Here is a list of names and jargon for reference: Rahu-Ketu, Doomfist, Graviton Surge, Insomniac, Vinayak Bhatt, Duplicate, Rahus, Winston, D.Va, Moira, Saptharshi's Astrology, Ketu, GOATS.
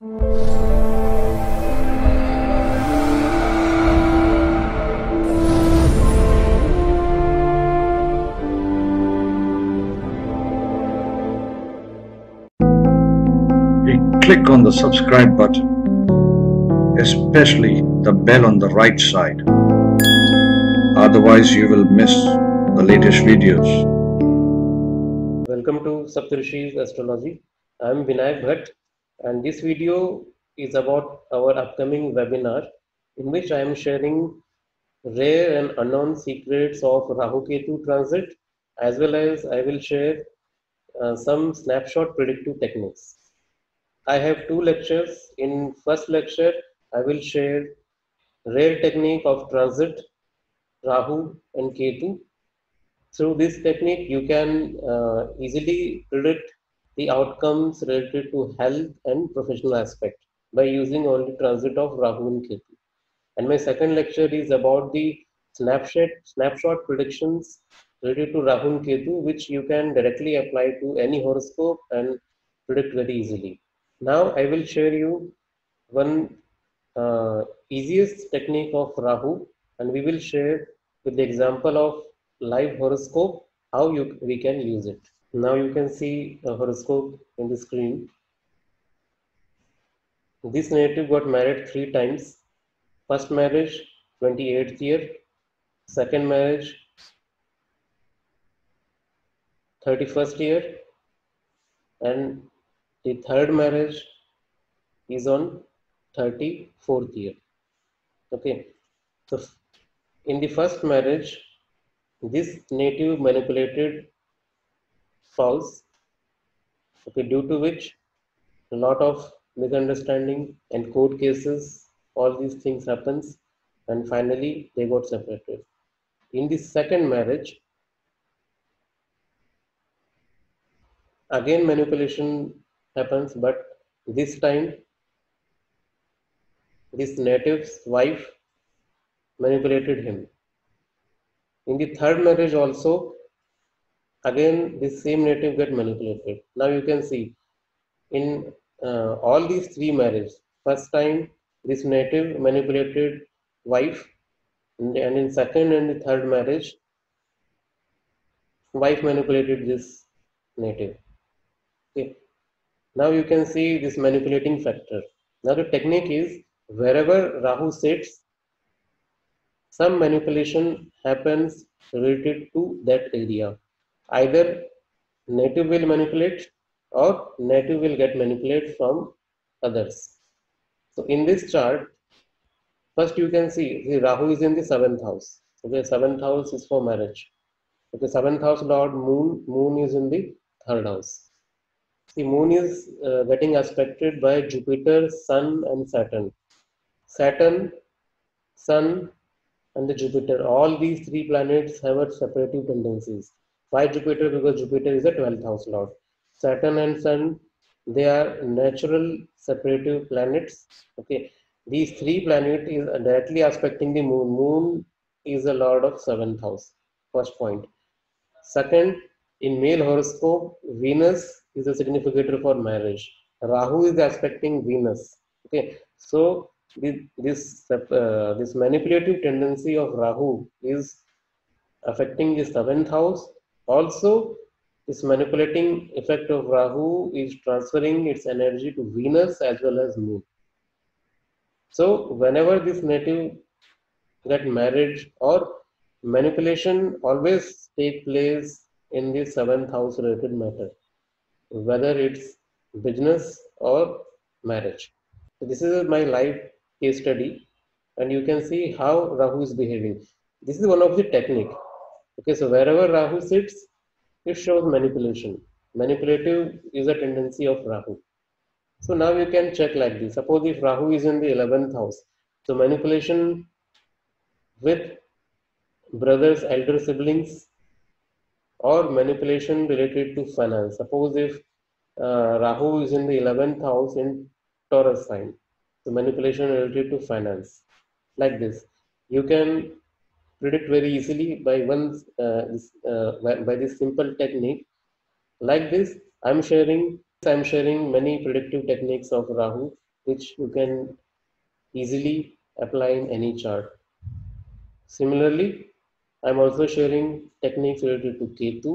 Click on the subscribe button, especially the bell on the right side, otherwise you will miss the latest videos. Welcome to Saptharshi's Astrology. I am Vinayak Bhatt, and this video is about our upcoming webinar in which I am sharing rare and unknown secrets of Rahu-Ketu transit, as well as I will share some snapshot predictive techniques. I have two lectures. In first lecture, I will share rare technique of transit Rahu and Ketu. Through this technique, you can easily predict the outcomes related to health and professional aspect by using only transit of Rahu and Ketu. And my second lecture is about the snapshot predictions related to Rahu and Ketu, which you can directly apply to any horoscope and predict very easily. Now I will share you one easiest technique of Rahu, and we will share with the example of live horoscope how we can use it. Now you can see the horoscope in the screen. This native got married 3 times. First marriage 28th year, second marriage 31st year, and the third marriage is on 34th year. Okay, so in the first marriage, this native manipulated spouse, okay, due to which a lot of misunderstanding and court cases, all these things happens, and finally they got separated. In the second marriage, again manipulation happens, but this time this native's wife manipulated him. In the third marriage also, again this same native got manipulated. Now you can see in all these 3 marriages, first time this native manipulated wife, and in second and the third marriage, wife manipulated this native. Okay. Now you can see this manipulating factor. Now the technique is, wherever Rahu sits, some manipulation happens related to that area. Either native will manipulate or native will get manipulated from others. So in this chart, first you can see Rahu is in the 7th house. Okay, 7th house is for marriage. Okay, 7th house Lord Moon is in the 3rd house. The Moon is getting aspected by Jupiter, Sun and Saturn. Saturn, Sun and the Jupiter, all these 3 planets have a separative tendencies. Why Jupiter? Because Jupiter is a 12th house lord. Saturn and Sun, they are natural separative planets. Okay, these 3 planets is directly aspecting the Moon. Moon is a lord of 7th house. First point. Second, in male horoscope, Venus is a significator for marriage. Rahu is aspecting Venus. Okay, so this manipulative tendency of Rahu is affecting the 7th house. Also, this manipulating effect of Rahu is transferring its energy to Venus as well as Moon. So whenever this native get marriage or manipulation always take place in the 7th house related matter, whether it's business or marriage. So this is my live case study, and you can see how Rahu is behaving. This is one of the technique. Okay, so wherever Rahu sits, it shows manipulation. Manipulative is a tendency of Rahu. So now you can check like this. Suppose if Rahu is in the 11th house, so manipulation with brothers, elder siblings, or manipulation related to finance. Suppose if Rahu is in the 11th house in Taurus sign, so manipulation related to finance. Like this, you can predict very easily by this simple technique. Like this, I'm sharing many predictive techniques of Rahu which you can easily apply in any chart. Similarly, I am also sharing techniques related to Ketu.